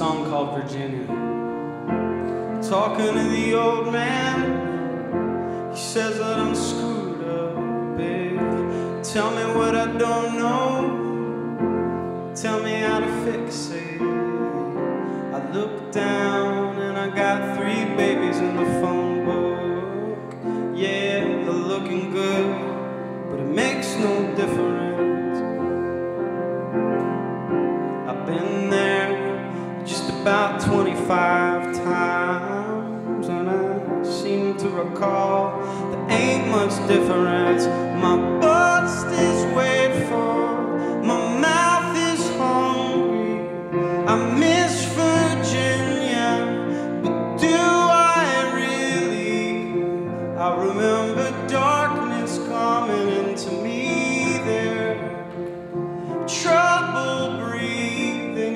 song called Virginia. Talking to the old man, he says that I'm screwed up, babe. Tell me what I don't know, tell me how to fix it. I looked down and I got 3 babies in the phone book. Yeah, they're looking good, but it makes no difference. Been there just about 25 times, and I seem to recall there ain't much difference. My bust is weighed for, my mouth is hungry. I miss Virginia, but do I really? I remember darkness coming into me there. Trouble breeds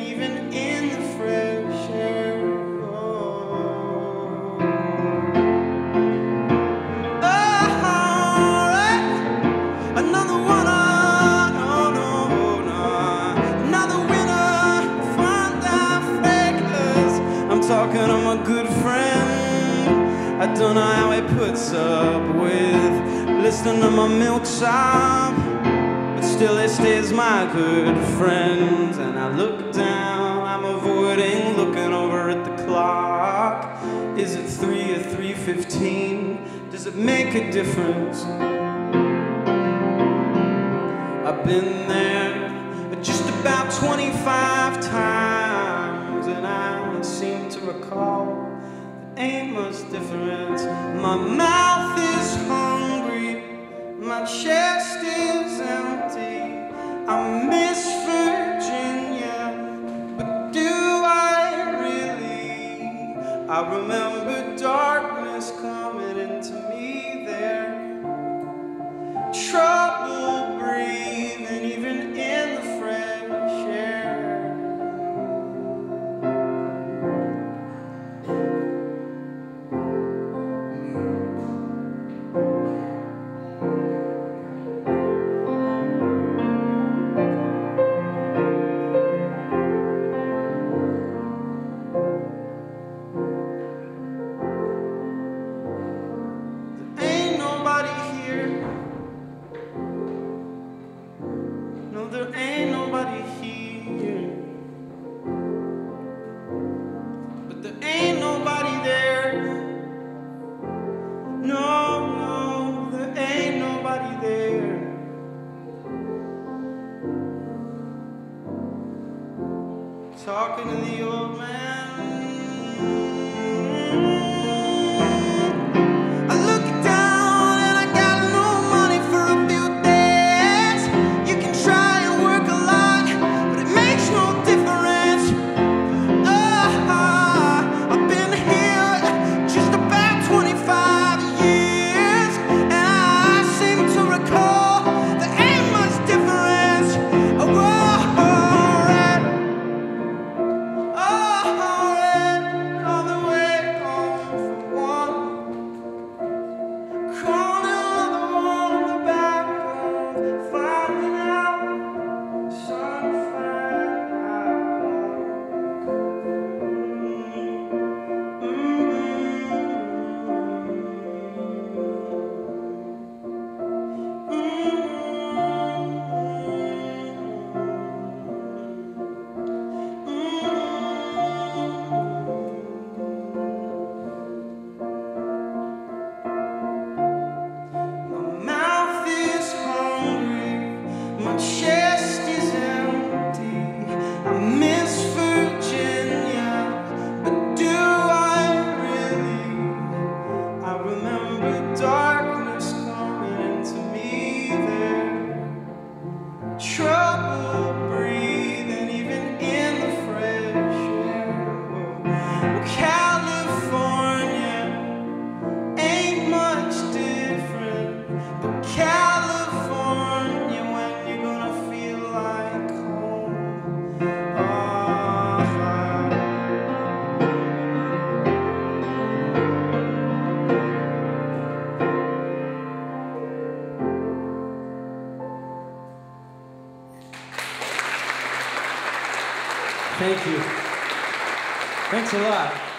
even in the fresh air. Oh, alright, another one, oh no, no, another winner from the fakers. I'm talking to my good friend, I don't know how he puts up with listening to my milk sob. Still it stays my good friends. And I look down, I'm avoiding looking over at the clock. Is it 3 or 3:15? Does it make a difference? I've been there just about 25 times, and I seem to recall there ain't much difference. My mouth is hungry, my chest is empty. I miss Virginia, but do I really? I remember darkness coming into me there. Trouble breathing even in the fresh air. Talking to the old man, I look down and I got no money for a few days. You can try and work a lot, but it makes no difference. Oh, I've been here just about 25 years, and I seem to recall there ain't much difference. Oh, thank you. Thanks a lot.